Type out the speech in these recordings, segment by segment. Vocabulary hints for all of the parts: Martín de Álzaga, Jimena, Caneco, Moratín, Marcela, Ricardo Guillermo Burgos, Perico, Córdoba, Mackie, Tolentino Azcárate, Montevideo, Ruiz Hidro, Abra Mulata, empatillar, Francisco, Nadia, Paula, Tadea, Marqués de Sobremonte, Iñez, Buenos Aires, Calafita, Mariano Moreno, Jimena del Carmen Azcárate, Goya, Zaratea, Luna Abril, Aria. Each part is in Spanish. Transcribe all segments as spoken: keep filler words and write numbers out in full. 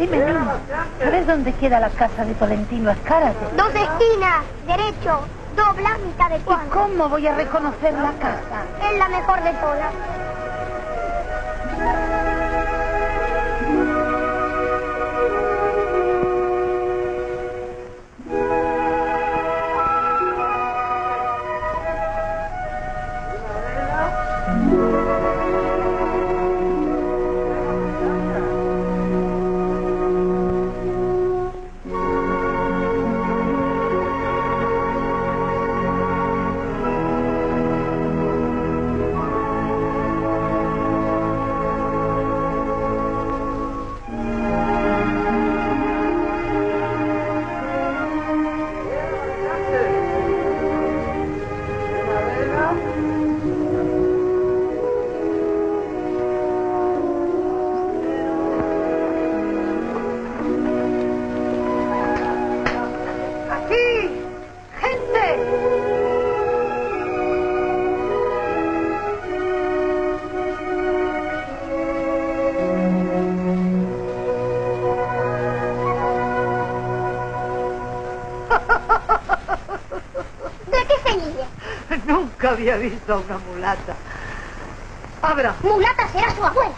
Dime, niña, ¿sabes dónde queda la casa de Tolentino Azcárate? Dos esquinas, derecho, dobla, mitad de cuadra. ¿Y cómo voy a reconocer la casa? Es la mejor de todas. Nunca había visto a una mulata. Abra. Mulata será su abuela.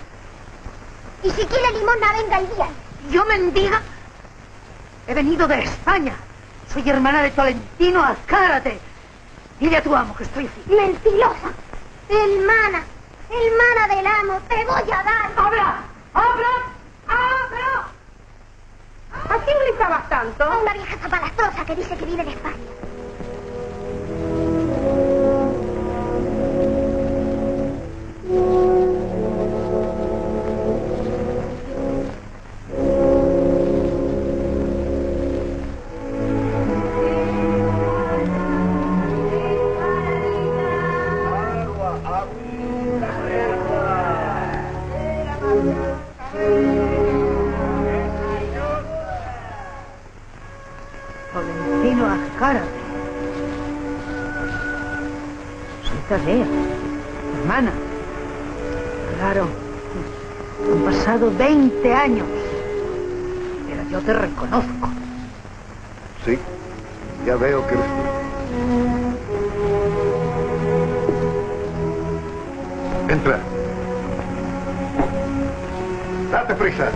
Y si quiere limosna, venga el día. ¿Yo mendiga? He venido de España. Soy hermana de Tolentino Azcárate. Dile a tu amo que estoy aquí. Mentirosa. Hermana. Hermana del amo. Te voy a dar. Abra. Abra. Abra. ¿A quién gritabas tanto? A una vieja zapalastrosa que dice que vive en España. Tadea, hermana. Claro, han pasado veinte años. Pero yo te reconozco. Sí, ya veo que eres tú. Entra. Date prisa,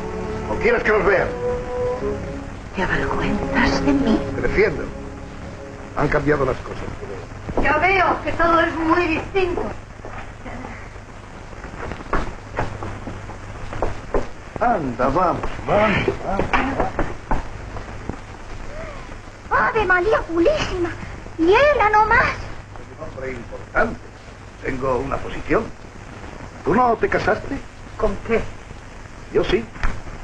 o quieres que nos vean. ¿Te avergüenzas de mí? Te defiendo. Han cambiado las cosas. Ya veo que todo es muy distinto. Anda, vamos, vamos, vamos. ¡Ave María Purísima! ¡Y ella nomás! Es un hombre importante. Tengo una posición. ¿Tú no te casaste? ¿Con qué? Yo sí.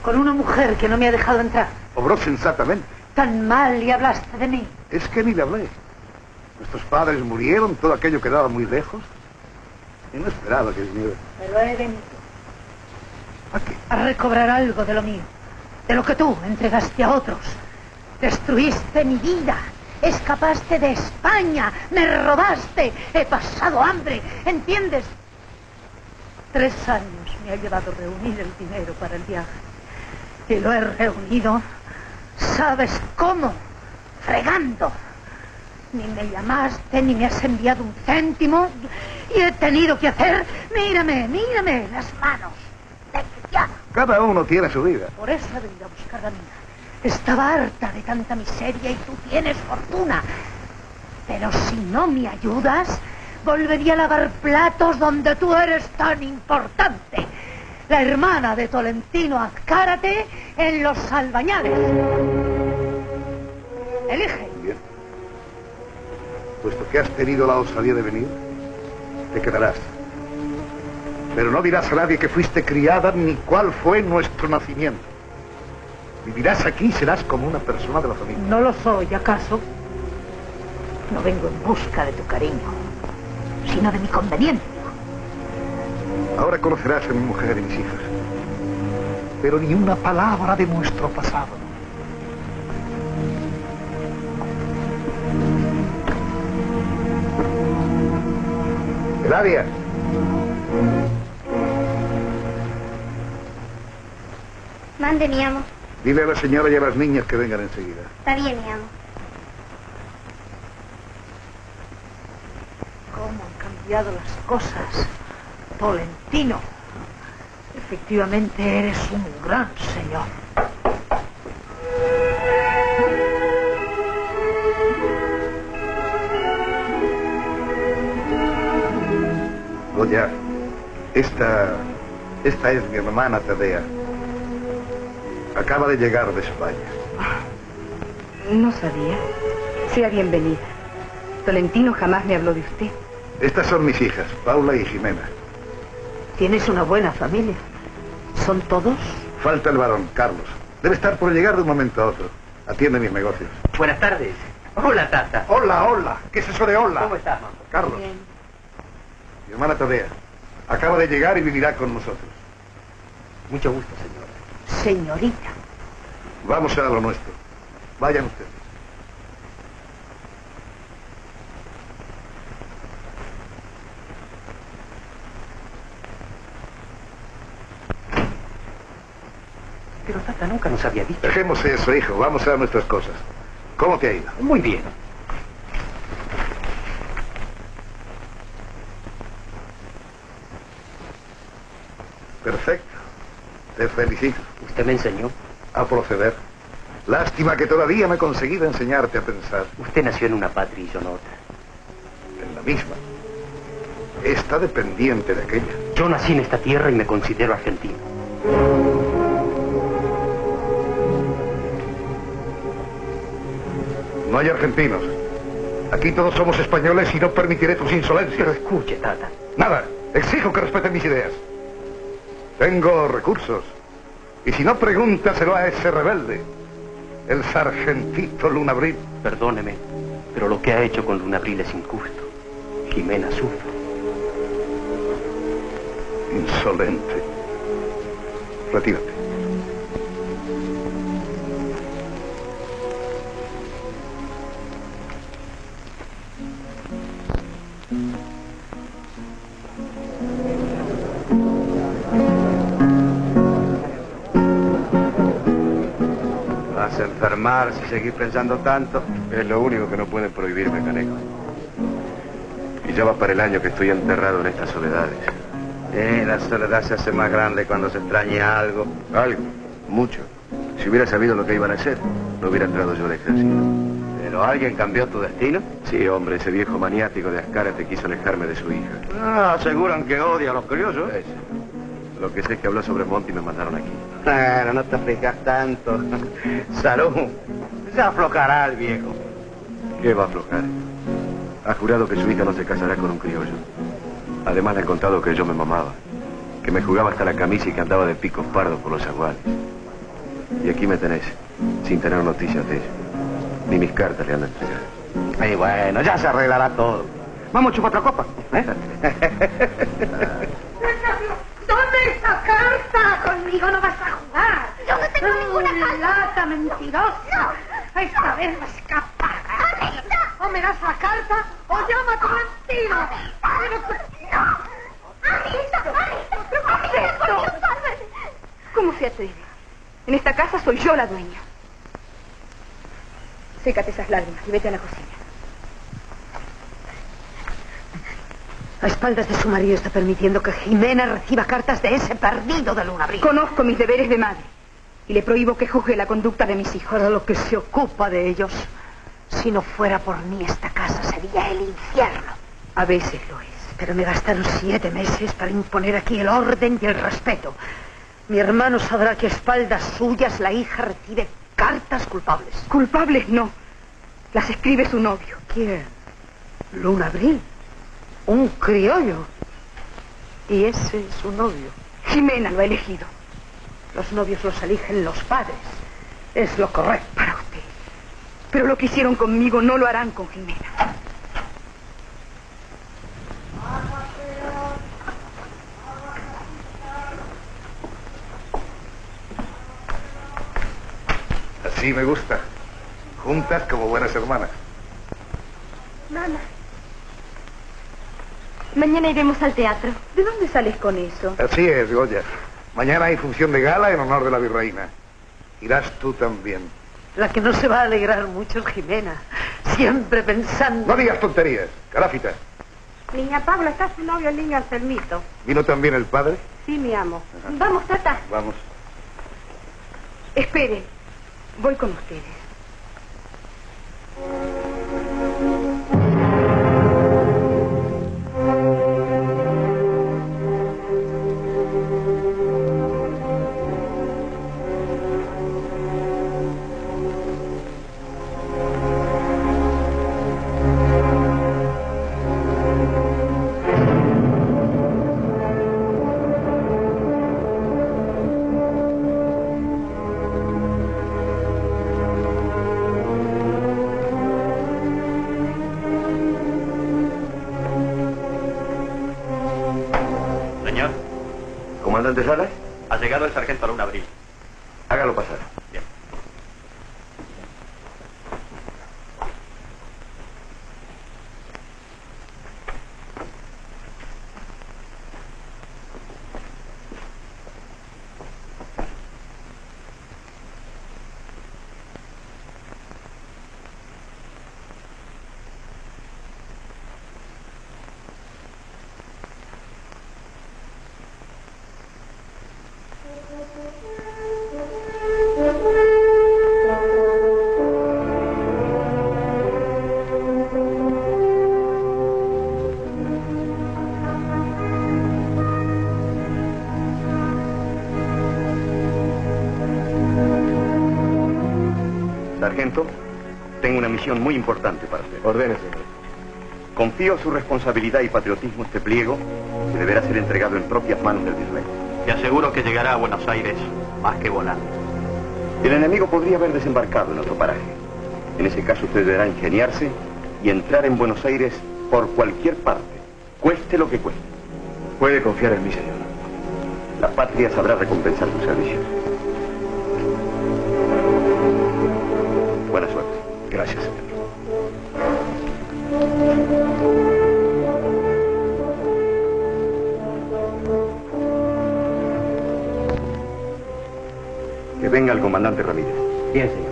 Con una mujer que no me ha dejado entrar. Obró sensatamente. Tan mal le hablaste de mí. Es que ni le hablé. Nuestros padres murieron, todo aquello quedaba muy lejos. Y no esperaba que viniera. Pero he venido. ¿A qué? A recobrar algo de lo mío. De lo que tú entregaste a otros. Destruiste mi vida. Escapaste de España. Me robaste. He pasado hambre. ¿Entiendes? Tres años me ha llevado reunir el dinero para el viaje. Y lo he reunido, ¿sabes cómo? Fregando. Ni me llamaste, ni me has enviado un céntimo. Y he tenido que hacer... Mírame, mírame, las manos. Cada uno tiene su vida. Por eso he venido a buscar la mía. Estaba harta de tanta miseria y tú tienes fortuna. Pero si no me ayudas, volvería a lavar platos donde tú eres tan importante. La hermana de Tolentino Azcárate en los albañales. Elige. Puesto que has tenido la osadía de venir, te quedarás. Pero no dirás a nadie que fuiste criada ni cuál fue nuestro nacimiento. Vivirás aquí y serás como una persona de la familia. No lo soy, ¿acaso? No vengo en busca de tu cariño, sino de mi conveniencia. Ahora conocerás a mi mujer y mis hijas. Pero ni una palabra de nuestro pasado. Nadia. Mande, mi amo. Dile a la señora y a las niñas que vengan enseguida. Está bien, mi amo. ¿Cómo han cambiado las cosas, Tolentino? Efectivamente eres un gran señor. Goya, esta... esta es mi hermana Tadea. Acaba de llegar de España. No sabía. Sea bienvenida. Tolentino jamás me habló de usted. Estas son mis hijas, Paula y Jimena. Tienes una buena familia. ¿Son todos? Falta el varón, Carlos. Debe estar por llegar de un momento a otro. Atiende mis negocios. Buenas tardes. Hola, Tata. Hola, hola. ¿Qué es eso de hola? ¿Cómo estás, mamá? Carlos. Bien. Mi hermana Tadea acaba de llegar y vivirá con nosotros. Mucho gusto, señor. Señorita. Vamos a lo nuestro. Vayan ustedes. Pero Tata nunca nos había visto. Dejemos eso, hijo. Vamos a nuestras cosas. ¿Cómo te ha ido? Muy bien. Perfecto. Te felicito. Usted me enseñó a proceder. Lástima que todavía no he conseguido enseñarte a pensar. Usted nació en una patria y yo en otra. En la misma. Está dependiente de aquella. Yo nací en esta tierra y me considero argentino. No hay argentinos. Aquí todos somos españoles y no permitiré tus insolencias. Pero escuche, Tata. Nada. Exijo que respeten mis ideas. Tengo recursos. Y si no, pregúntaselo a ese rebelde, el sargentito Luna Abril. Perdóneme, pero lo que ha hecho con Luna Abril es injusto. Jimena sufre. Insolente. Retírate. Enfermar si seguís pensando tanto. Es lo único que no pueden prohibirme, Caneco. Y ya va para el año que estoy enterrado en estas soledades. Eh, la soledad se hace más grande cuando se extraña algo. Algo, mucho. Si hubiera sabido lo que iban a hacer, no hubiera entrado yo al ejército. ¿Pero alguien cambió tu destino? Sí, hombre, ese viejo maniático de Azcárate quiso alejarme de su hija. Ah, aseguran que odia a los criollos. Es. Lo que sé es que habló sobre Monti y me mataron aquí. Claro, no te fijas tanto. Salud. Ya aflojará el viejo. ¿Qué va a aflojar? Ha jurado que su hija no se casará con un criollo. Además le he contado que yo me mamaba. Que me jugaba hasta la camisa y que andaba de picos pardos por los aguales. Y aquí me tenés, sin tener noticias de ello. Ni mis cartas le han entregado. Y bueno, ya se arreglará todo. Vamos a chupar otra copa, ¿eh? ¡Dame esa carta! Conmigo no vas a jugar. Yo no tengo uh, ninguna carta. ¡Lata mentirosa! No. Esta vez vas a escapar. ¡Alelita! O me das la carta o llama a Tolentino. ¡Alelita! ¡Alelita! ¿Cómo se atreve? En esta casa soy yo la dueña. Sécate esas lágrimas y vete a la cocina. A espaldas de su marido está permitiendo que Jimena reciba cartas de ese perdido de Luna Abril. Conozco mis deberes de madre y le prohíbo que juzgue la conducta de mis hijos. Ahora lo que se ocupa de ellos. Si no fuera por mí, esta casa sería el infierno. A veces lo es, pero me gastaron siete meses para imponer aquí el orden y el respeto. Mi hermano sabrá que a espaldas suyas la hija recibe cartas culpables. Culpables no. Las escribe su novio. ¿Quién? Luna Abril. Un criollo. Y ese es su novio. Jimena lo ha elegido. Los novios los eligen los padres. Es lo correcto para usted. Pero lo que hicieron conmigo no lo harán con Jimena. Así me gusta. Juntas como buenas hermanas. Mamá. Mañana iremos al teatro. ¿De dónde sales con eso? Así es, Goya. Mañana hay función de gala en honor de la virreina. Irás tú también. La que no se va a alegrar mucho es Jimena. Siempre pensando... No digas tonterías, Calafita. Niña Paula, está su novio el niño Anselmito. ¿Vino también el padre? Sí, mi amo. Ajá. Vamos, tata. Vamos. Espere, voy con ustedes. Ha llegado el sargento Luna Abril. Hágalo pasar. Bien. Sargento, tengo una misión muy importante para usted. Ordene, señor. Confío su responsabilidad y patriotismo este pliego que deberá ser entregado en propias manos del virrey. Te aseguro que llegará a Buenos Aires más que volando. El enemigo podría haber desembarcado en otro paraje. En ese caso usted deberá ingeniarse y entrar en Buenos Aires por cualquier parte, cueste lo que cueste. Puede confiar en mí, señor. La patria sabrá recompensar sus servicios. Buena suerte. Gracias, señor. Que venga el comandante Ramírez. Bien, señor.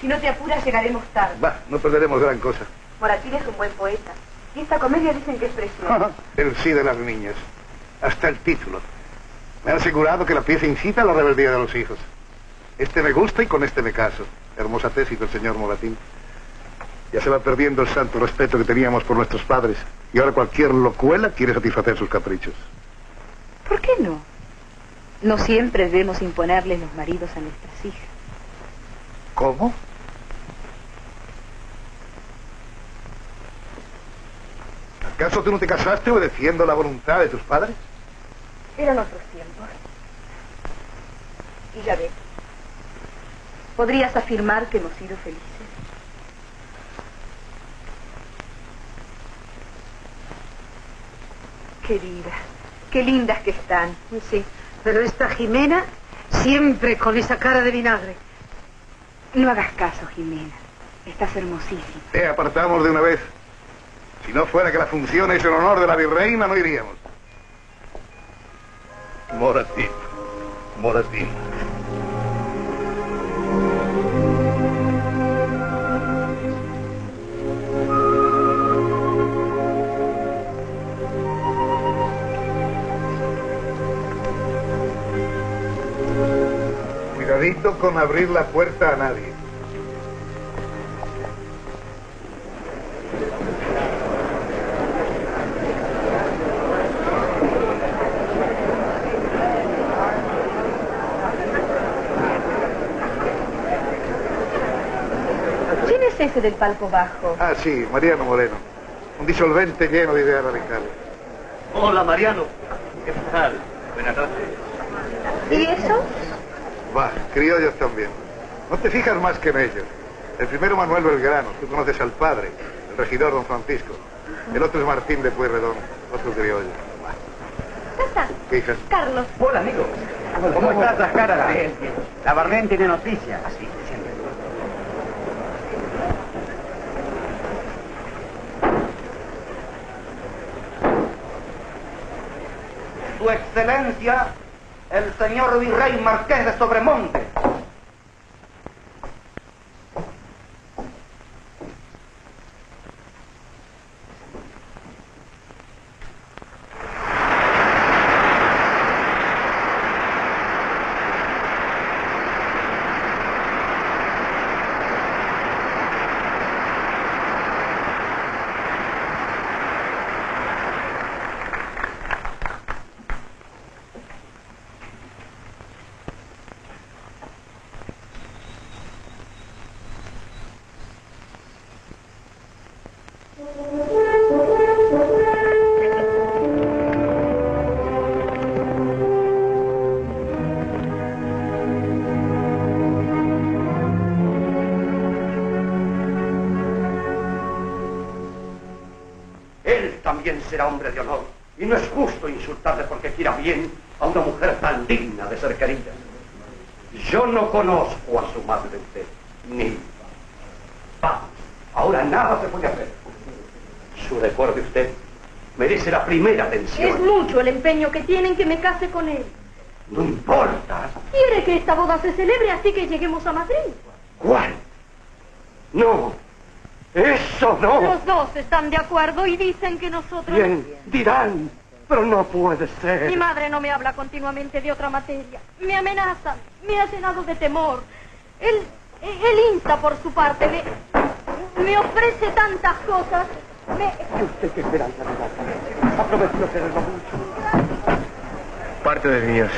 Si no te apuras, llegaremos tarde. Va, no perderemos gran cosa. Moratín es un buen poeta. Y esta comedia dicen que es preciosa. El sí de las niñas. Hasta el título. Me han asegurado que la pieza incita a la rebeldía de los hijos. Este me gusta y con este me caso. Hermosa tesis del señor Moratín. Ya se va perdiendo el santo respeto que teníamos por nuestros padres. Y ahora cualquier locuela quiere satisfacer sus caprichos. ¿Por qué no? No siempre debemos imponerles los maridos a nuestras hijas. ¿Cómo? ¿Acaso tú no te casaste obedeciendo la voluntad de tus padres? Eran otros tiempos. Y ya ves, ¿podrías afirmar que hemos sido felices? Queridas, qué lindas que están. Sí, pero esta Jimena siempre con esa cara de vinagre. No hagas caso, Jimena. Estás hermosísima. Te apartamos de una vez. Si no fuera que la función es en honor de la virreina, no iríamos. Moratín, Moratín. Cuidadito con abrir la puerta a nadie. Ese del palco bajo. Ah, sí, Mariano Moreno. Un disolvente lleno de ideas radicales. Hola, Mariano. ¿Qué tal? Buenas tardes. ¿Y eso? Va, criollos también. No te fijas más que en ellos. El primero Manuel Belgrano, tú conoces al padre, el regidor don Francisco. El otro es Martín de Puerredón, otro criollo. Tata. ¿Qué hijas? Carlos. Hola, amigo. ¿Cómo estás, Azcárate? La Barrén tiene noticias. Así. su excelencia, el señor virrey Marqués de Sobremonte. Será hombre de honor y no es justo insultarle porque quiera bien a una mujer tan digna de ser querida. Yo no conozco a su madre entera, ni vamos, ahora nada se puede hacer. Su recuerdo de usted merece la primera atención. Es mucho el empeño que tienen que me case con él. No importa. Quiere que esta boda se celebre así que lleguemos a Madrid. ¿Cuál? No. ¡Eso no! Los dos están de acuerdo y dicen que nosotros... Bien, dirán, pero no puede ser. Mi madre no me habla continuamente de otra materia. Me amenazan, me ha llenado de temor. Él, él insta por su parte, me, me ofrece tantas cosas. Me... ¿Y usted qué esperanza me da? Ha prometido quererlo mucho. Parte de niños.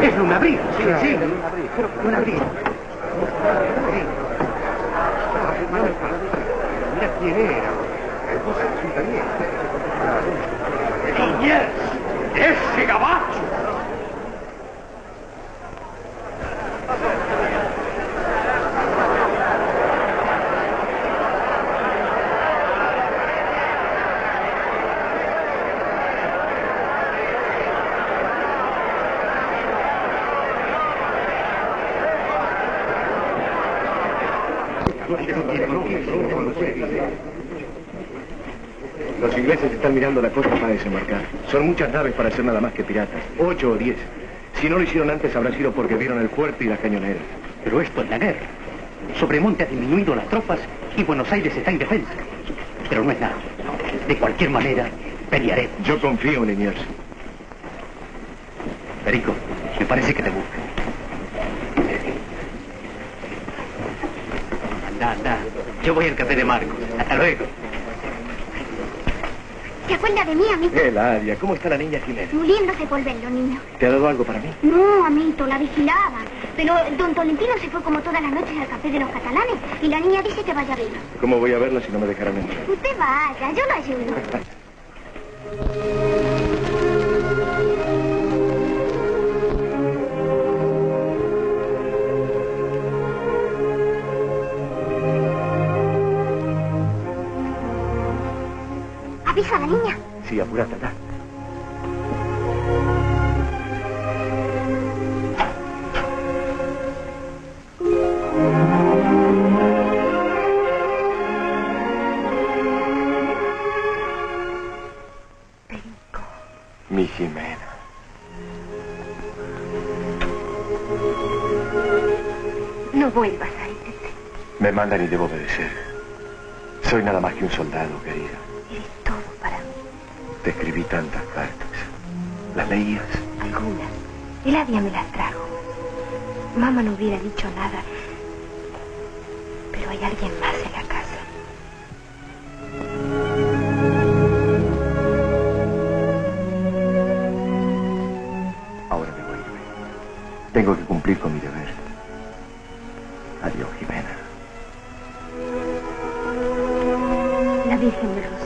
Es Luna Abril, sí, sí. Luna Abril. Mira quién era. Iñez, ese gabacho. Los ingleses están mirando la costa para desembarcar. Son muchas naves para ser nada más que piratas. Ocho o diez. Si no lo hicieron antes habrá sido porque vieron el fuerte y las cañoneras. Pero esto es la guerra. Sobremonte ha disminuido las tropas y Buenos Aires está indefensa. Pero no es nada. De cualquier manera, pelearé. Yo confío en Iñez. Perico, me parece que te buscan. Anda, anda. Yo voy al café de Marcos. Hasta luego. ¿Se acuerda de mí, amito? El Aria. ¿Cómo está la niña Jimena? Muriéndose por verlo, niño. ¿Te ha dado algo para mí? No, amito, la vigilaba. Pero don Tolentino se fue como todas las noches al café de los catalanes y la niña dice que vaya a verla. ¿Cómo voy a verla si no me dejarán entrar? Usted vaya, yo lo ayudo. ¿Avisa a la niña? Sí, apurate, anda. Perico. Mi Jimena. No vuelvas a irte. Me mandan y debo obedecer. Soy nada más que un soldado, querida. Te escribí tantas cartas. ¿Las leías? Algunas. El Adia me las trajo. Mamá no hubiera dicho nada. Pero hay alguien más en la casa. Ahora me voy. Tengo que cumplir con mi deber. Adiós, Jimena. La Virgen de Rosario.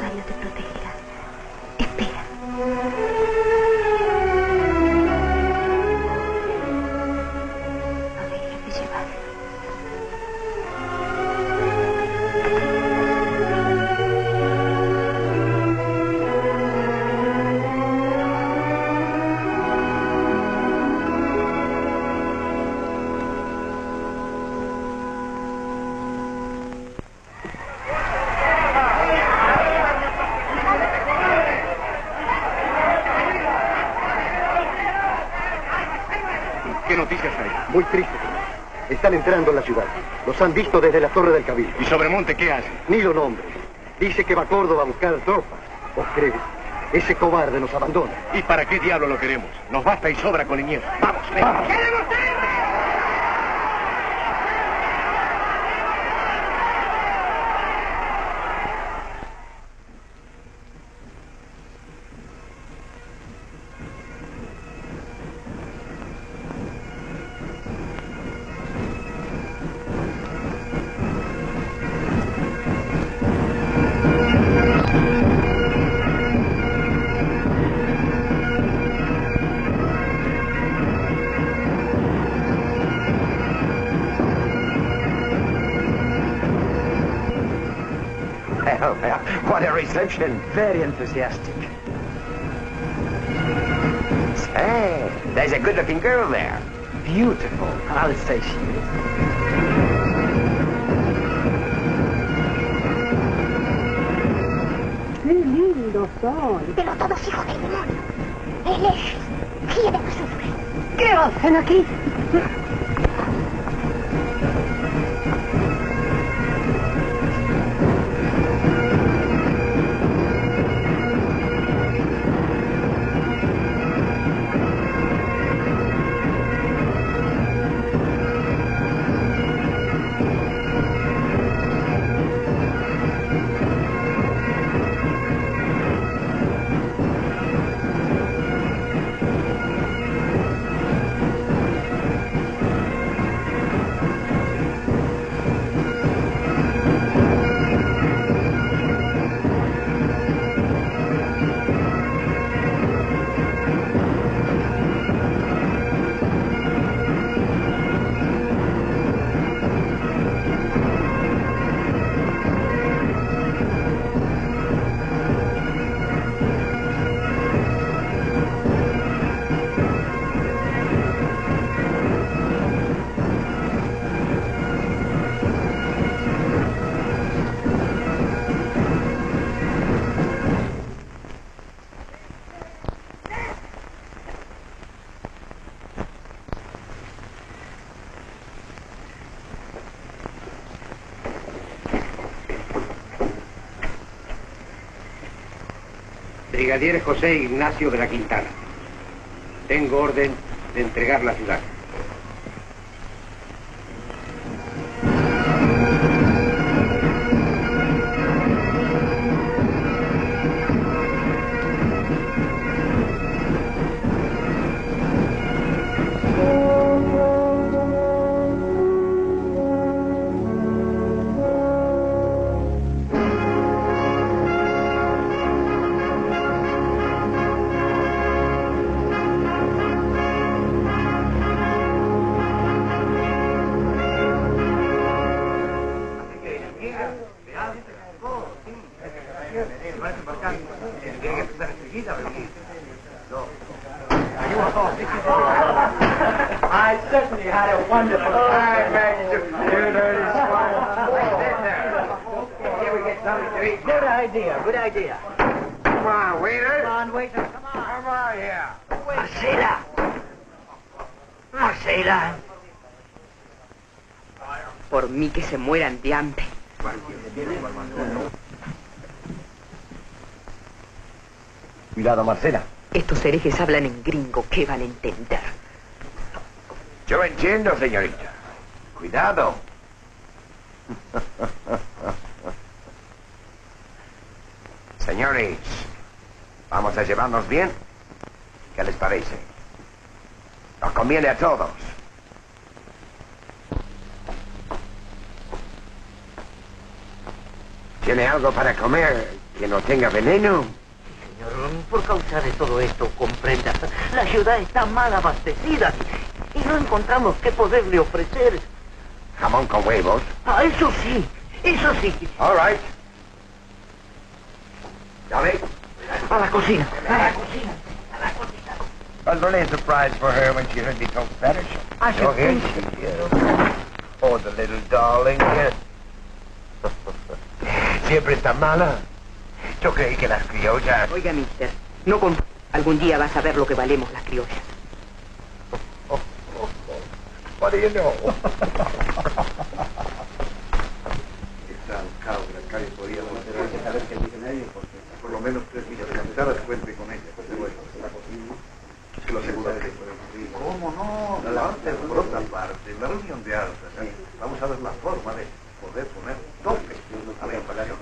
están entrando en la ciudad. Los han visto desde la torre del Cabildo. ¿Y Sobremonte qué hace? Ni lo nombre. Dice que va a Córdoba a buscar tropas. ¿Vos crees? Ese cobarde nos abandona. ¿Y para qué diablo lo queremos? Nos basta y sobra con Iñez. ¡Vamos, ven! ¡Vamos! ¡Queremos irnos! Reception, very enthusiastic. Say, there's a good-looking girl there. Beautiful, I'll say she is. ¡Qué lindos son! Pero todos hijos del demonio. Él es guía de nosotros. ¿Qué hacen aquí? Brigadier José Ignacio de la Quintana. Tengo orden de entregar la ciudad. Cuidado, Marcela. Estos herejes hablan en gringo. ¿Qué van a entender? Yo entiendo, señorita. Cuidado. Señores, vamos a llevarnos bien. ¿Qué les parece? Nos conviene a todos. ¿Tiene algo para comer que no tenga veneno? Sí, señor. Por causa de todo esto, comprenda, la ciudad está mal abastecida y no encontramos qué poderle ofrecer. ¿Jamón con huevos? Ah, eso sí, eso sí. All right. ¿Ya ves? A la cocina, a la cocina, a la cocina. I was really surprised for her when she heard me talk Spanish. I should think she is. Oh, the little darling. Siempre está mala. Yo creí que las criollas... Oiga, mister, no con... Algún día vas a ver lo que valemos las criollas. Marino. Esta cabra acá y podíamos saber que dice nadie, porque por lo menos tres millas de cansadas cuente con ella. Se lo aseguraré. ¿Cómo no? La otra, por otra parte, la reunión de altas. ¿Eh? Vamos a ver la forma de poder poner tope a la inflación.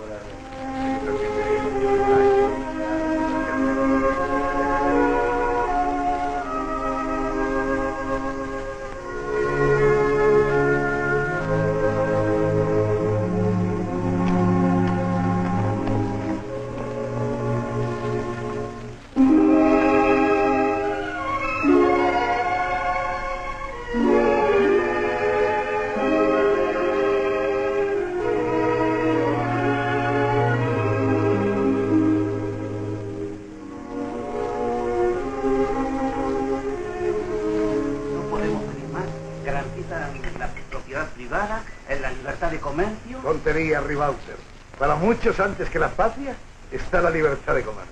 Tontería, Ribauter. Para muchos, antes que la patria, está la libertad de comercio.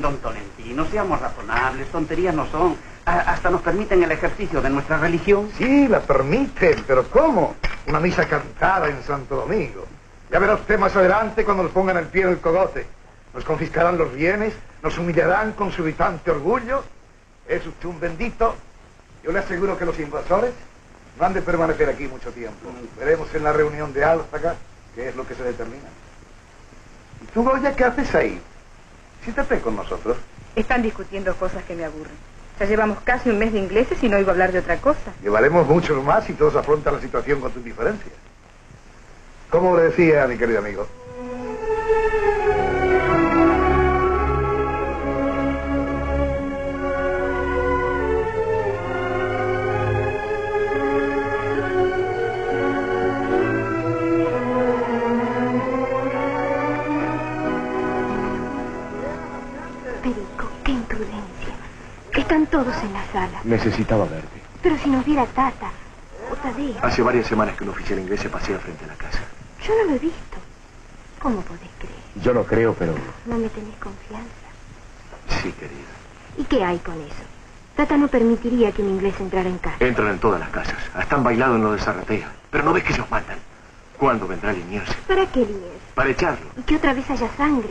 Don Tolentino, seamos razonables, tonterías no son. A hasta nos permiten el ejercicio de nuestra religión. Sí, la permiten, pero ¿cómo? Una misa cantada en Santo Domingo. Ya verá usted más adelante cuando nos pongan el pie en el cogote. Nos confiscarán los bienes, nos humillarán con subitante orgullo. Es usted un bendito. Yo le aseguro que los invasores no han de permanecer aquí mucho tiempo. Veremos en la reunión de Álzaga qué es lo que se determina. ¿Y tú, Goya, qué haces ahí? Siéntate con nosotros. Están discutiendo cosas que me aburren. Ya llevamos casi un mes de ingleses y no oigo hablar de otra cosa. Llevaremos muchos más si todos afrontan la situación con tus diferencias. Como le decía a mi querido amigo. Todos en la sala. Necesitaba verte. Pero si nos viera Tata o Tadea. Hace varias semanas que un oficial inglés se pasea frente a la casa. Yo no lo he visto. ¿Cómo podés creer? Yo no creo, pero... No me tenés confianza. Sí, querida. ¿Y qué hay con eso? Tata no permitiría que un inglés entrara en casa. Entran en todas las casas. Hasta han bailado en lo de Zaratea. Pero no ves que los matan. ¿Cuándo vendrá el Iñez? ¿Para qué Iñez? Para echarlo. Y que otra vez haya sangre.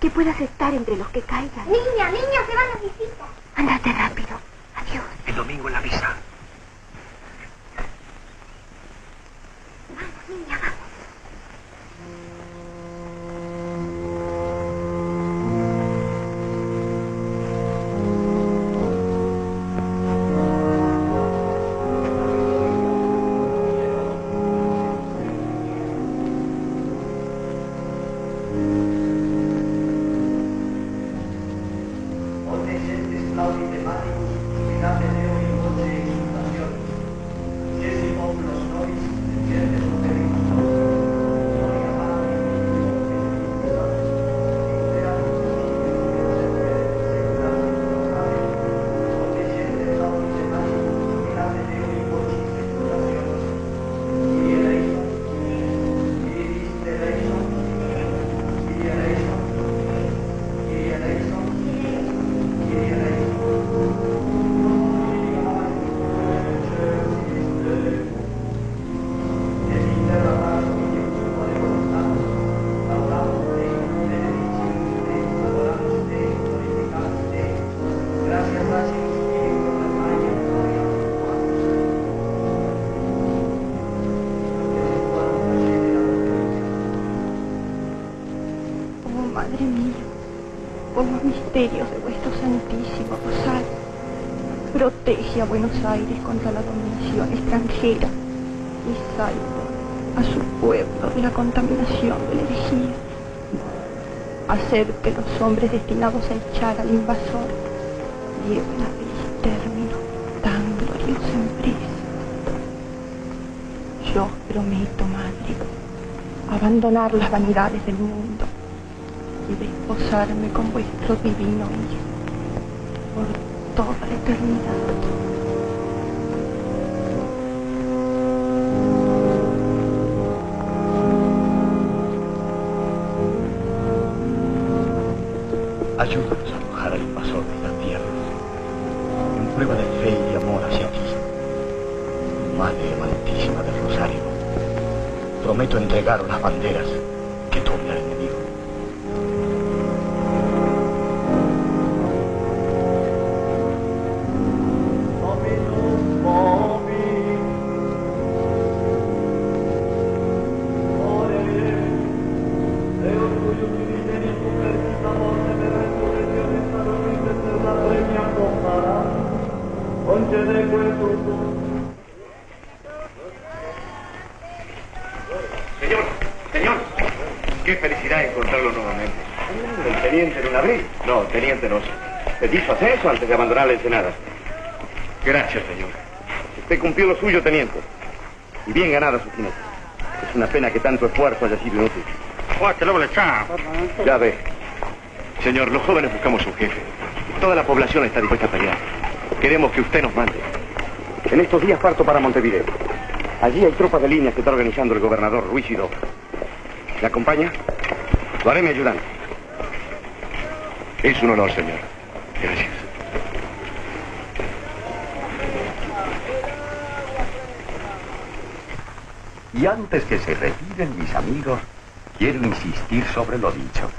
Que puedas estar entre los que caigan. Niña, niña, se van las visitas. Andate rápido. Adiós. El domingo en la misa. Vamos, niña, vamos. Misterios de vuestro santísimo rosal, protege a Buenos Aires contra la dominación extranjera y salva a su pueblo de la contaminación de la herejía. Haced que los hombres destinados a echar al invasor lleven a feliz término tan gloriosa empresa. Yo prometo, madre, abandonar las vanidades del mundo y desposarme con vuestro divino Hijo por toda la eternidad. Ayúdanos a arrojar al invasor de la tierra en prueba de fe y amor hacia ti, madre prometo entregar las banderas que tome al enemigo. Antes de abandonar la Ensenada. Gracias, señor. Usted cumplió lo suyo, teniente. Y bien ganada su jinete. Es una pena que tanto esfuerzo haya sido inútil. Ya ve. Señor, los jóvenes buscamos un jefe. Toda la población está dispuesta a pelear. Queremos que usted nos mande. En estos días parto para Montevideo. Allí hay tropas de líneas que está organizando el gobernador Ruiz Hidro. ¿Me acompaña? Lo haré mi ayudante. Es un honor, señor. Gracias. Y antes que se retiren, mis amigos, quiero insistir sobre lo dicho.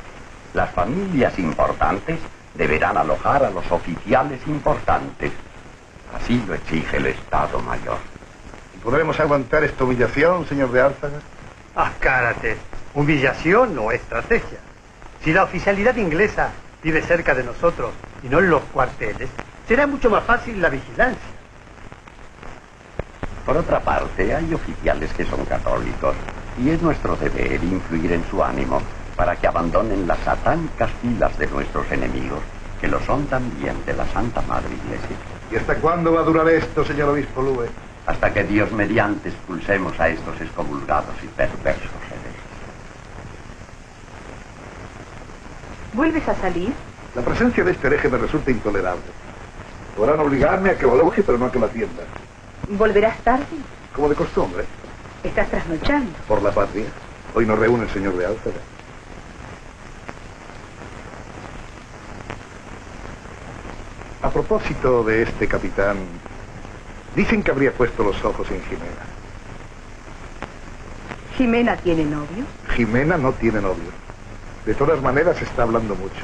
Las familias importantes deberán alojar a los oficiales importantes. Así lo exige el Estado Mayor. ¿Podremos aguantar esta humillación, señor de Álzaga? Azcárate, humillación o estrategia. Si la oficialidad inglesa vive cerca de nosotros y no en los cuarteles, será mucho más fácil la vigilancia. Por otra parte, hay oficiales que son católicos y es nuestro deber influir en su ánimo para que abandonen las satánicas filas de nuestros enemigos, que lo son también de la Santa Madre Iglesia. ¿Y hasta cuándo va a durar esto, señor obispo Lube? Hasta que Dios mediante expulsemos a estos excomulgados y perversos seres. ¿Vuelves a salir? La presencia de este hereje me resulta intolerable. Podrán obligarme a que valoje, pero no a que la atienda. ¿Volverás tarde? Como de costumbre. ¿Estás trasnochando? Por la patria. Hoy nos reúne el señor de Álzaga. A propósito de este capitán, dicen que habría puesto los ojos en Jimena. ¿Jimena tiene novio? Jimena no tiene novio. De todas maneras está hablando mucho.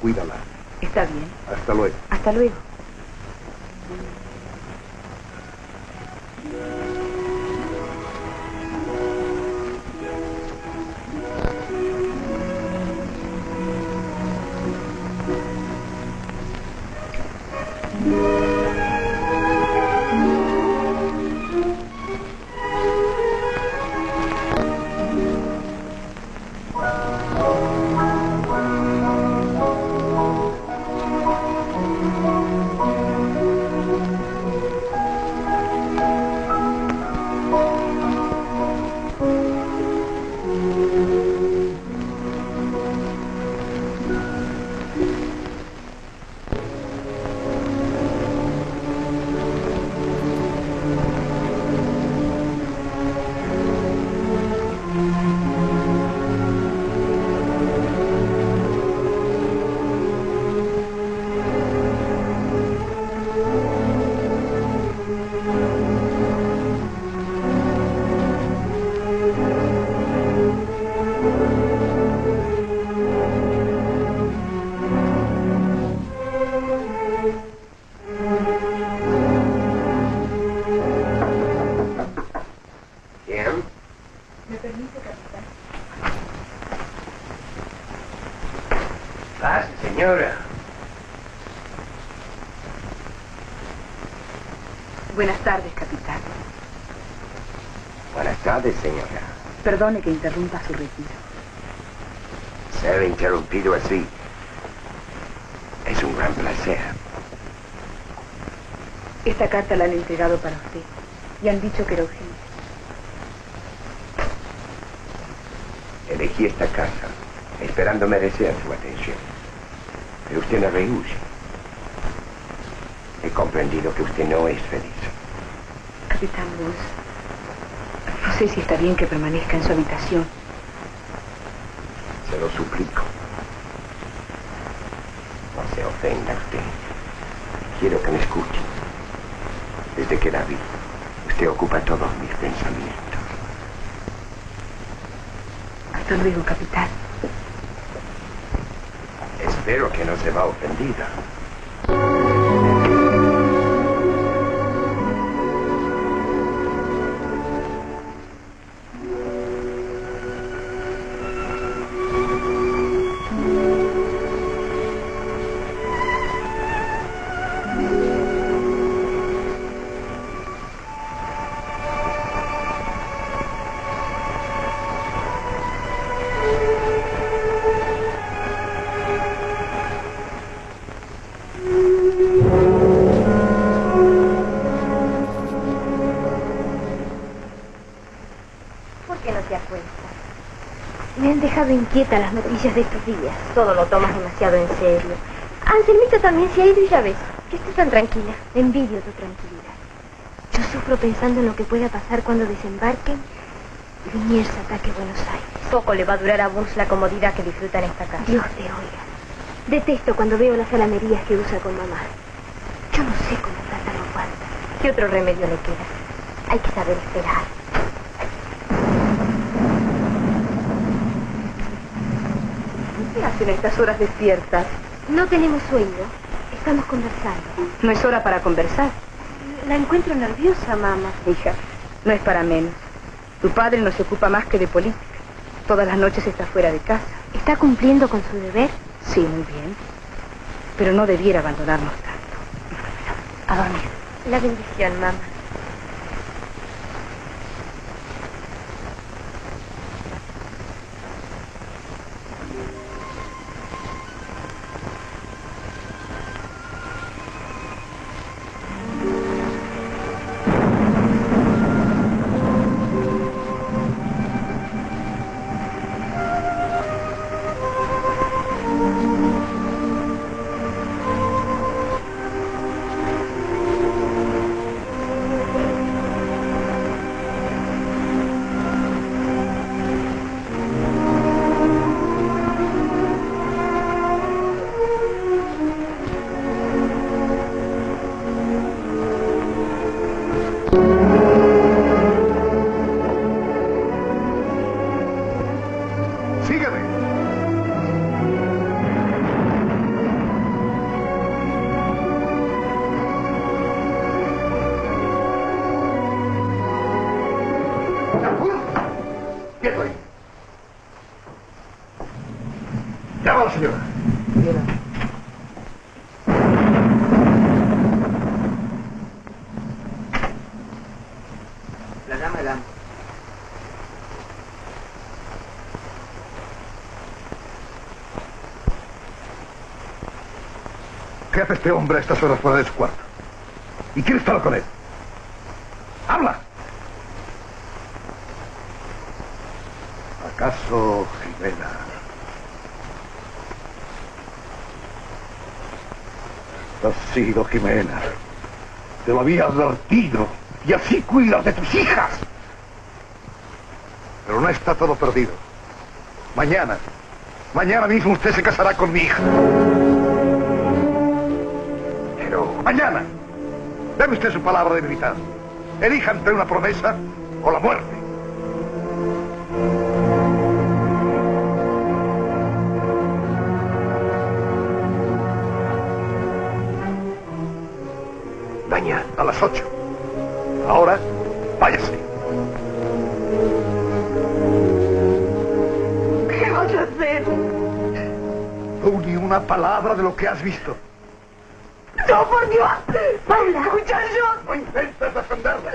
Cuídala. Está bien. Hasta luego. Hasta luego. Señora. Perdone que interrumpa su retiro. Ser interrumpido así es un gran placer. Esta carta la han entregado para usted y han dicho que era urgente. Elegí esta casa esperando merecer su atención, pero usted la rehúsa. He comprendido que usted no es feliz. Capitán Burgos, no sé si está bien que permanezca en su habitación. Se lo suplico. No se ofenda usted. Quiero que me escuche. Desde que la vi, usted ocupa todos mis pensamientos. Hasta luego, capitán. Espero que no se va ofendida. Inquieta las noticias de estos días. Todo lo tomas demasiado en serio. Anselmito también se ha ido y ya ves que estoy tan tranquila. Envidio tu tranquilidad. Yo sufro pensando en lo que pueda pasar cuando desembarquen y Liniers ataque Buenos Aires. Poco le va a durar a Burns la comodidad que disfruta en esta casa. Dios te oiga. Detesto cuando veo las alamerías que usa con mamá. Yo no sé cómo trata a Juanita. ¿Qué otro remedio le queda? Hay que saber esperar. ¿Qué hacen a estas horas despiertas? No tenemos sueño. Estamos conversando. No es hora para conversar. La encuentro nerviosa, mamá. Hija, no es para menos. Tu padre no se ocupa más que de política. Todas las noches está fuera de casa. ¿Está cumpliendo con su deber? Sí, muy bien. Pero no debiera abandonarnos tanto. A dormir. La bendición, mamá. ¿Qué hace este hombre a estas horas fuera de su cuarto? ¿Y quién estaba con él? ¡Habla! ¿Acaso Jimena? Has sido Jimena. Te lo había advertido. Y así cuidas de tus hijas. Pero no está todo perdido. Mañana, mañana mismo usted se casará con mi hija. Mañana, deme usted su palabra de militar. Elija entre una promesa o la muerte. Mañana a las ocho. Ahora, váyase. ¿Qué vas a hacer? No, ni una palabra de lo que has visto. ¡No, por Dios! ¡Paula! ¡Escucha yo! ¡No intentas defenderla!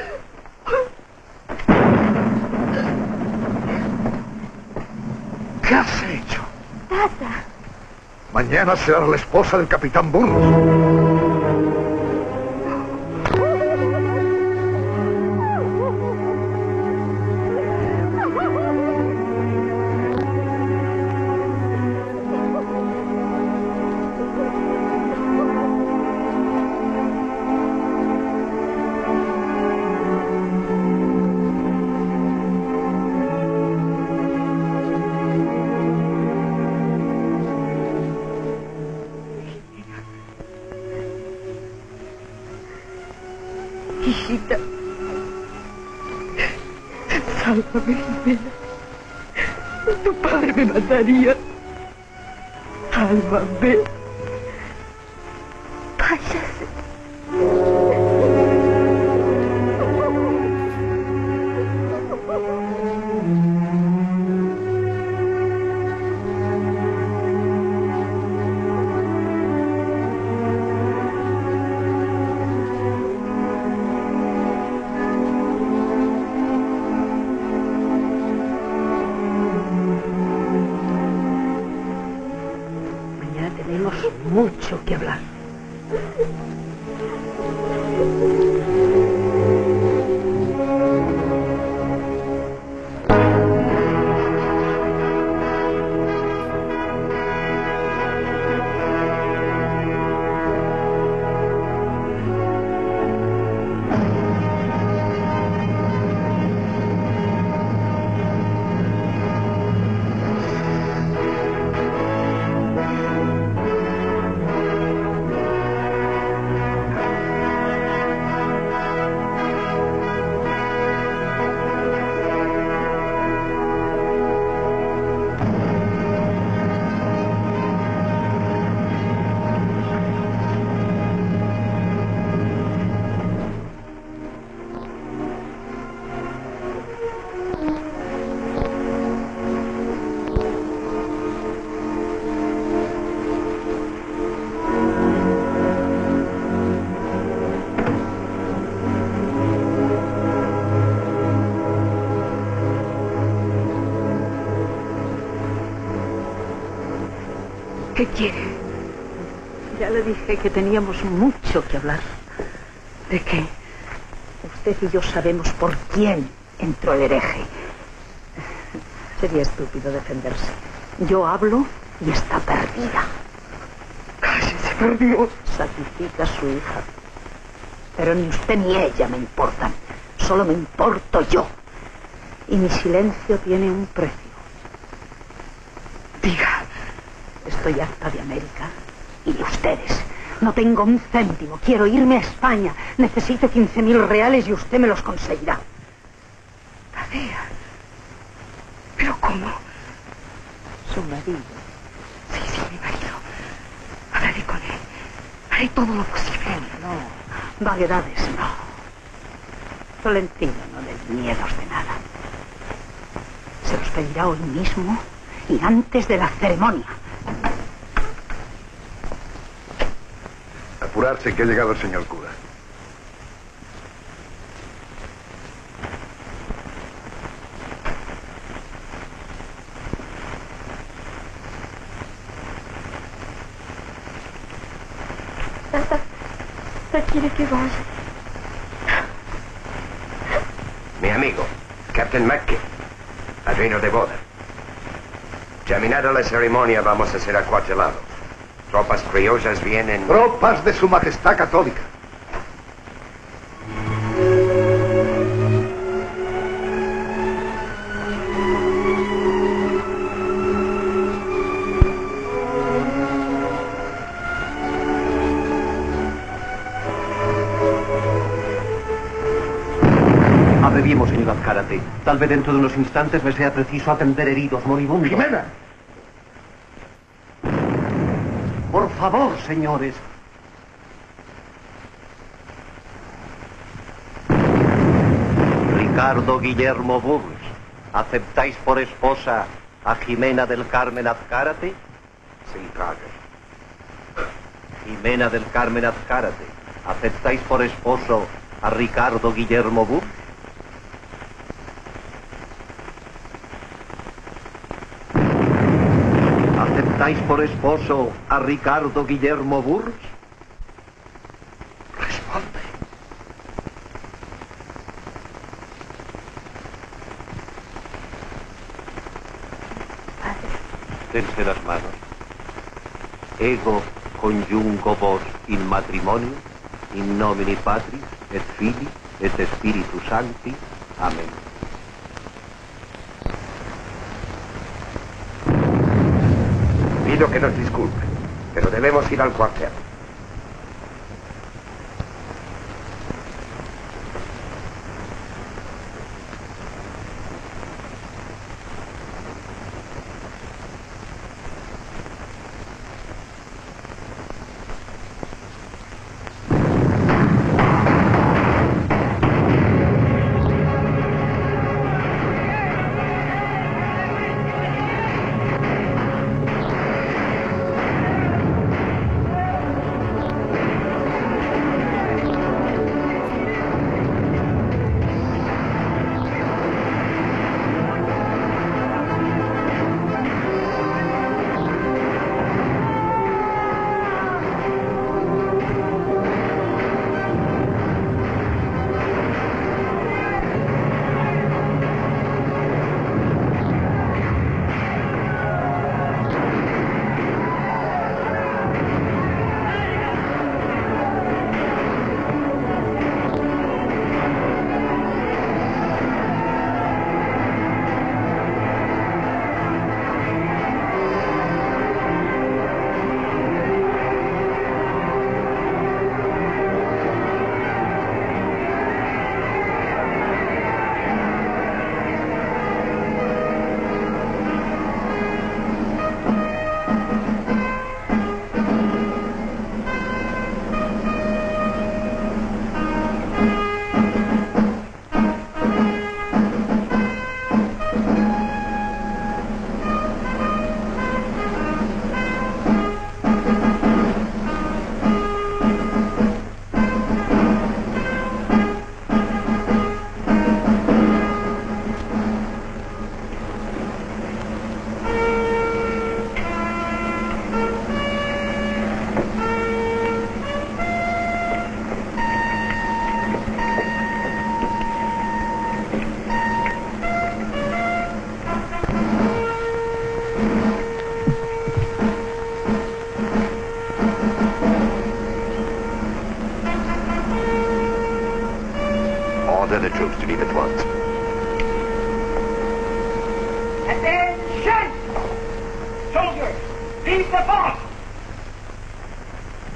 ¿Qué has hecho? Tata. Mañana serás la esposa del capitán Burgos. Sálvame, Jimena. Tu padre me mataría. Sálvame. Váyase. Mucho que hablar. ¿Qué quiere? Ya le dije que teníamos mucho que hablar. ¿De qué? Usted y yo sabemos por quién entró el hereje. Sería estúpido defenderse. Yo hablo y está perdida. ¡Cállese, por Dios! Sacrifica a su hija. Pero ni usted ni ella me importan. Solo me importo yo. Y mi silencio tiene un precio. Estoy harta de América y de ustedes. No tengo un céntimo. Quiero irme a España. Necesito quince mil reales y usted me los conseguirá. Tadea. ¿Pero cómo? Su marido. Sí, sí, mi marido. Hablaré con él. Haré todo lo posible. No, no. Vaguedades, no. Tolentino no le dé miedos de nada. Se los pedirá hoy mismo y antes de la ceremonia. Apurarse, que ha llegado el señor cura. Tata, ¿te quiere que vaya? Mi amigo, Captain Mackie, padrino de boda. Terminada la ceremonia, vamos a ser acuartelados. Tropas criollas vienen... Tropas de su majestad católica. Abreviemos, señor Azcárate. Tal vez dentro de unos instantes me sea preciso atender heridos moribundos. ¡Jimena! Por favor, señores. Ricardo Guillermo Burgos, ¿aceptáis por esposa a Jimena del Carmen Azcárate? Sí, padre. Jimena del Carmen Azcárate, ¿aceptáis por esposo a Ricardo Guillermo Burgos? ¿Aceptáis por esposo a Ricardo Guillermo Burgos? Responde. Tense las manos. Ego conjungo vos in matrimonio, in nomine patris, et filii, et spiritus sancti. Amén. Pido que nos disculpen, pero debemos ir al cuartel.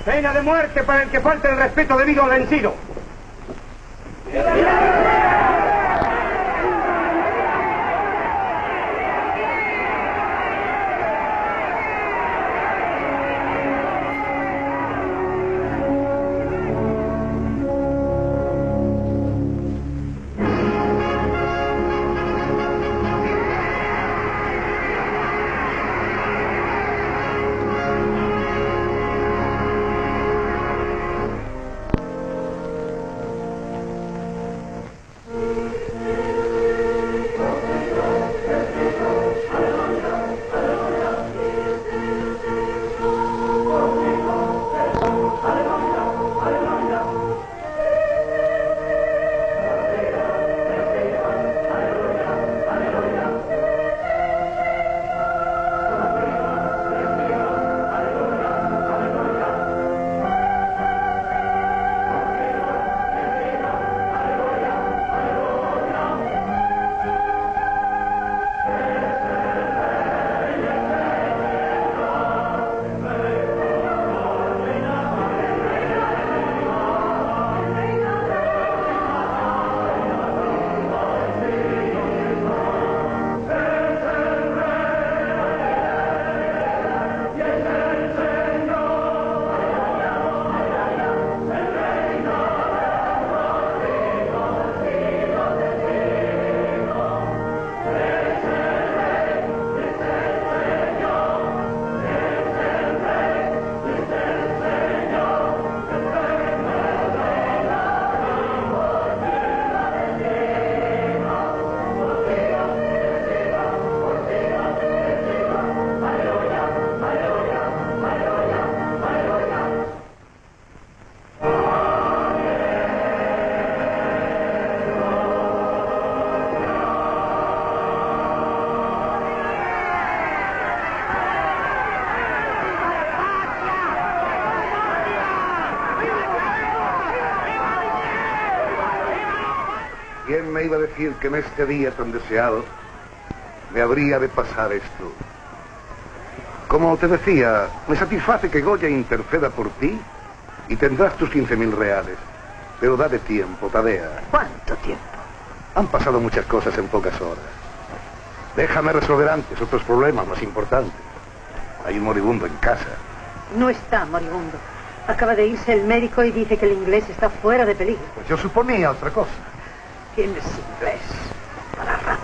Pena de muerte para el que falte el respeto debido al vencido. ¿Quién me iba a decir que en este día tan deseado me habría de pasar esto? Como te decía, me satisface que Goya interceda por ti y tendrás tus quince mil reales. Pero date tiempo, Tadea. ¿Cuánto tiempo? Han pasado muchas cosas en pocas horas. Déjame resolver antes otros problemas más importantes. Hay un moribundo en casa. No está moribundo. Acaba de irse el médico y dice que el inglés está fuera de peligro. Pues yo suponía otra cosa. ¿Quién es inglés? Para rato.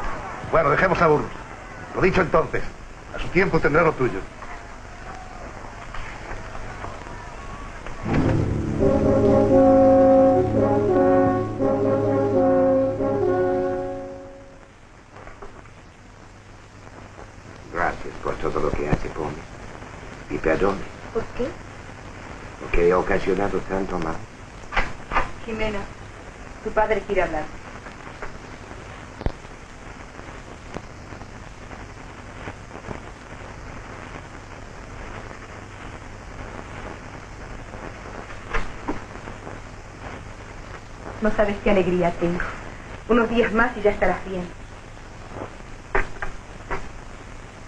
Bueno, dejemos a Burgos. Lo dicho entonces. A su tiempo tendrá lo tuyo. Gracias por todo lo que hace por mí. Y perdone. ¿Por qué? Porque he ocasionado tanto mal. Jimena, tu padre quiere hablar. No sabes qué alegría tengo. Unos días más y ya estarás bien.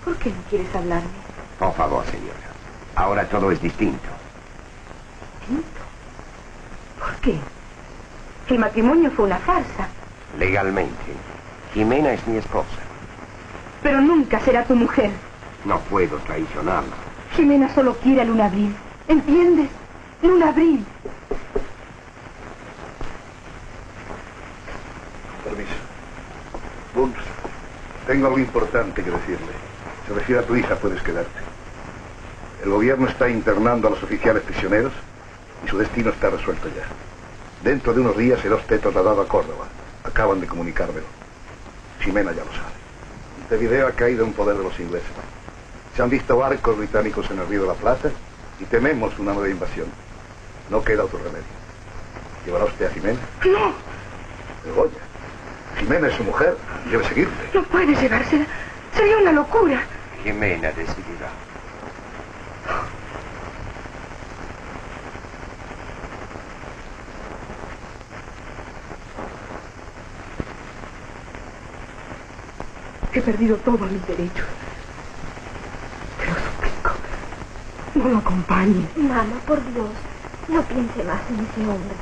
¿Por qué no quieres hablarme? Por favor, señora. Ahora todo es distinto. ¿Distinto? ¿Por qué? El matrimonio fue una farsa. Legalmente. Jimena es mi esposa. Pero nunca será tu mujer. No puedo traicionarla. Jimena solo quiere a Luna Abril. ¿Entiendes? Luna Abril. Tengo algo importante que decirle. Se refiere a tu hija, puedes quedarte. El gobierno está internando a los oficiales prisioneros y su destino está resuelto ya. Dentro de unos días será usted trasladado a Córdoba. Acaban de comunicármelo. Jimena ya lo sabe. Montevideo ha caído en poder de los ingleses. Se han visto barcos británicos en el río de la Plata y tememos una nueva invasión. No queda otro remedio. ¿Llevará usted a Jimena? ¡No! Pero Goya, Jimena es su mujer, debe seguirte. No puede llevársela, sería una locura. Jimena decidirá. He perdido todos mis derechos. Te lo suplico. No lo acompañes. Mamá, por Dios, no piense más en ese hombre.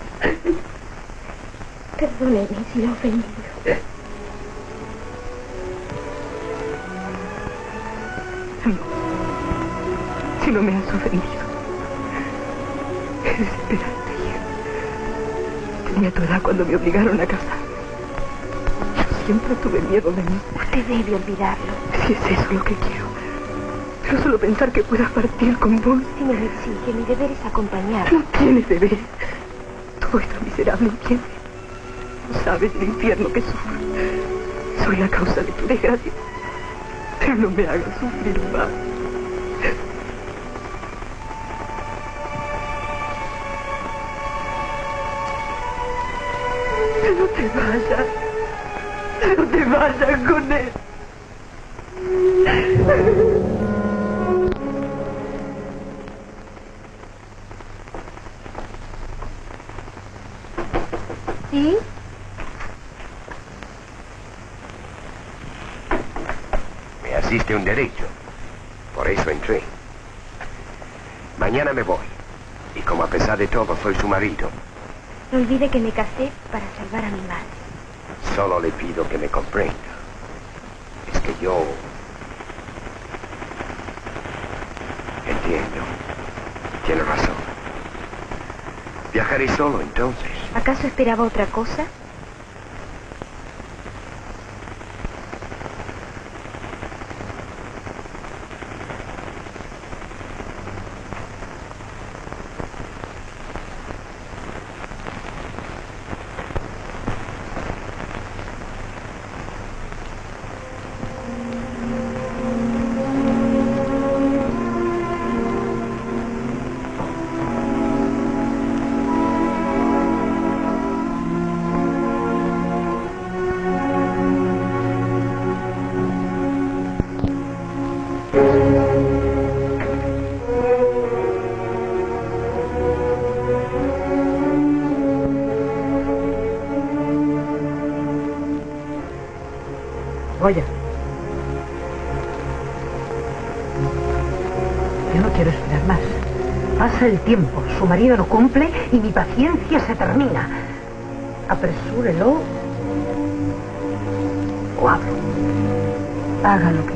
Perdóneme si lo he ofendido. No, si no me has ofendido. Es desesperante, hija. Tenía tu edad cuando me obligaron a casarme. Yo siempre tuve miedo de mí. Usted debe olvidarlo. Si es eso lo que quiero. Pero solo pensar que pueda partir con vos. Si me exige, mi deber es acompañar. No tienes deber. Todo esto miserable entiende. No sabes el infierno que sufro. Soy la causa de tu desgracia. Pero no me hagas sufrir más. No te vayas. No te vayas con él. ¿Sí? Me asiste un derecho. Por eso entré. Mañana me voy. Y como a pesar de todo soy su marido. No olvide que me casé para salvar a mi madre. Solo le pido que me comprenda. Es que yo... Entiendo. Tiene razón. Viajaré solo, entonces. ¿Acaso esperaba otra cosa? Goya, yo no quiero esperar más. Pasa el tiempo, su marido no cumple y mi paciencia se termina. Apresúrelo o hablo. Haga lo que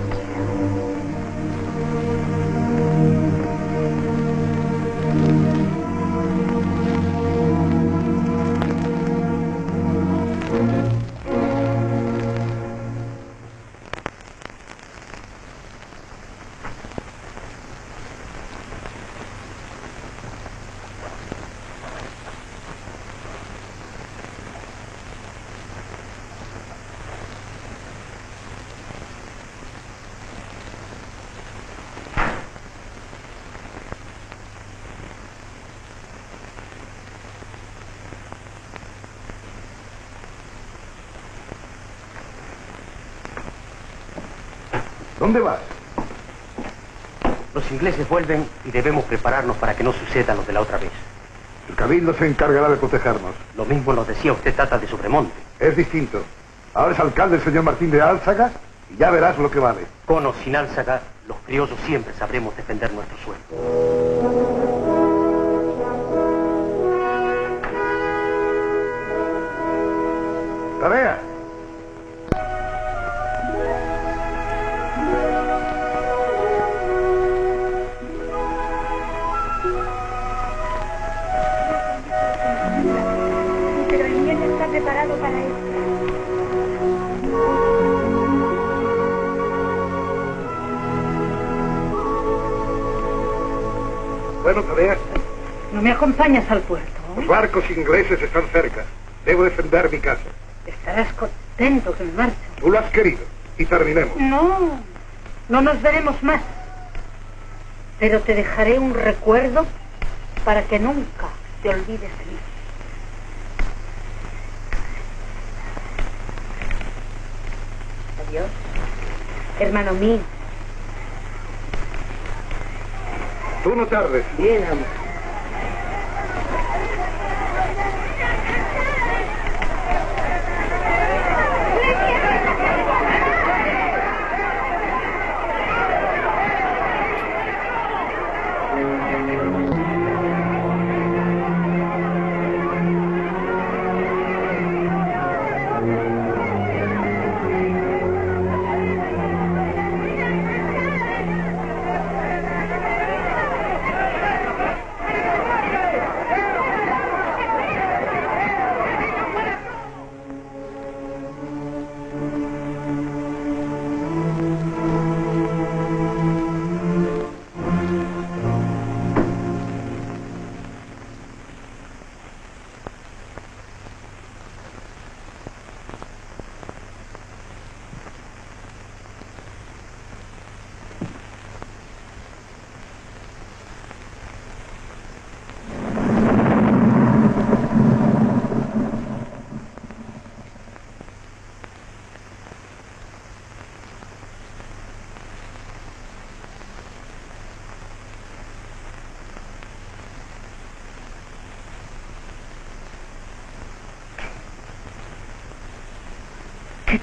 ¿Dónde vas? Los ingleses vuelven y debemos prepararnos para que no suceda lo de la otra vez. El Cabildo se encargará de protegernos. Lo mismo nos decía usted, Tata de Sobremonte. Es distinto. Ahora es alcalde el señor Martín de Álzaga y ya verás lo que vale. Con o sin Álzaga, los criollos siempre sabremos defender nuestro suelo. Tadea. Bueno, Tadea. ¿No me acompañas al puerto? Los barcos ingleses están cerca. Debo defender mi casa. Estarás contento que me marche. Tú lo has querido. Y terminemos. No, no nos veremos más. Pero te dejaré un recuerdo para que nunca te olvides de mí. Adiós, hermano mío. Tú no tardes. Bien, amor. Mm.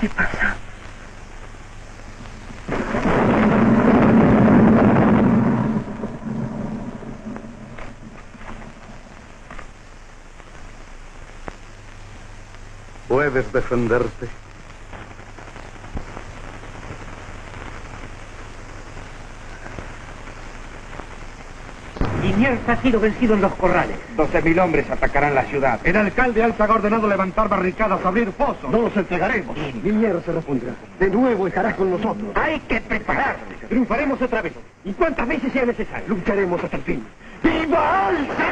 ¿Qué te pasa? ¿Puedes defenderte? Iñez ha sido vencido en los corrales. Doce mil hombres atacarán la ciudad. El alcalde Alza ha ordenado levantar barricadas, abrir pozos. No los entregaremos. Iñez se responderá. De nuevo estarás con nosotros. Hay que prepararse. Triunfaremos otra vez. Y cuantas veces sea necesario. Lucharemos hasta el fin. ¡Viva Alza!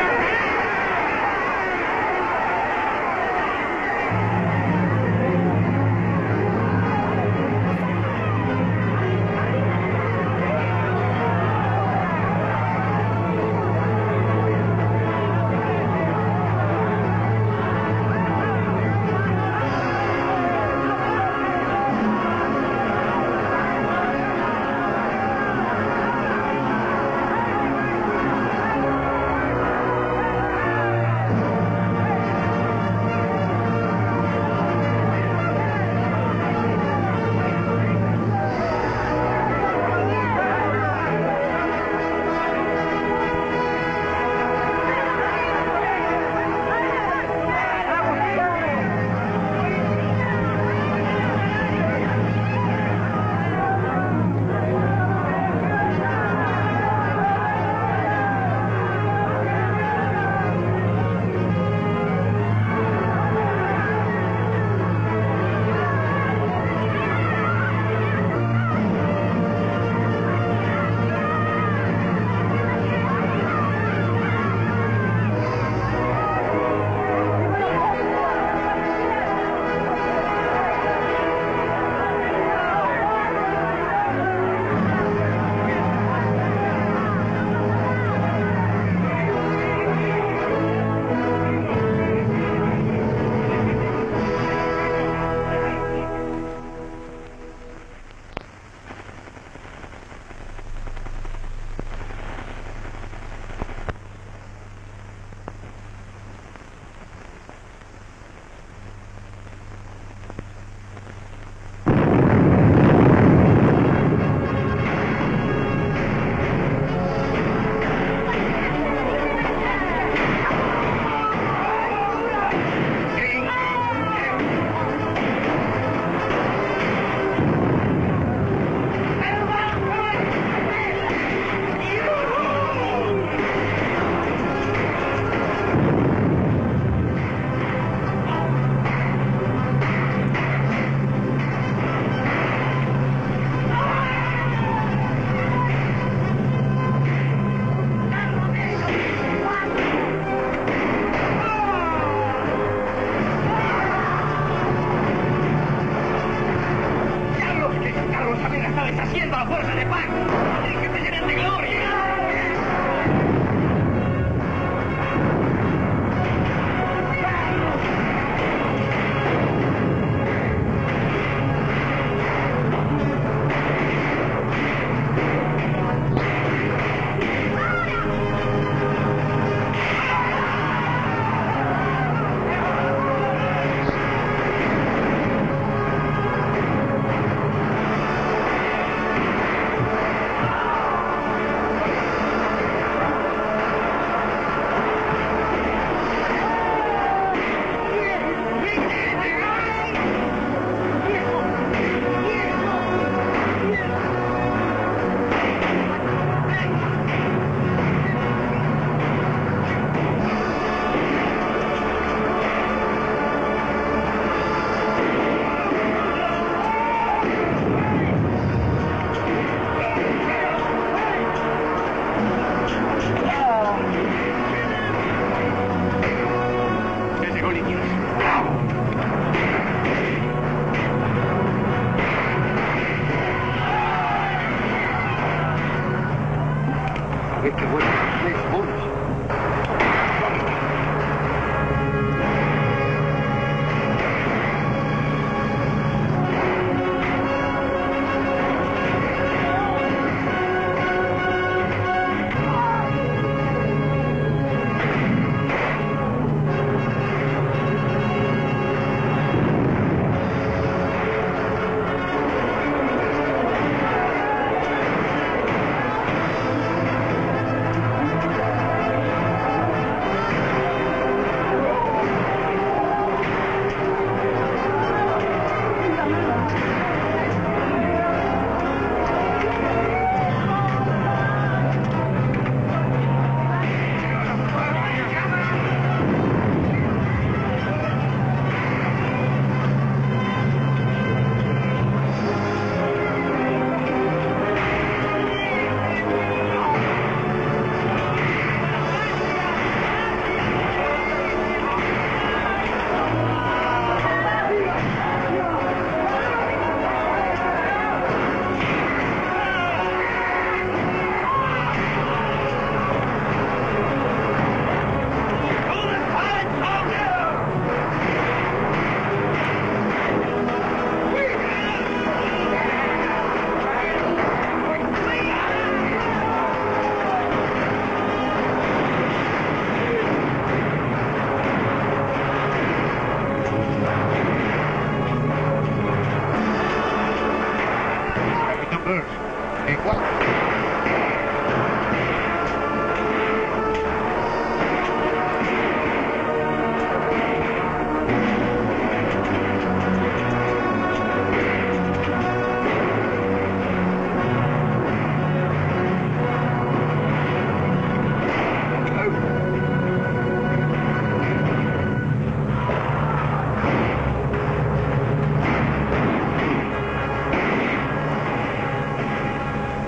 En cuarto.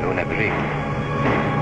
Luna Abril.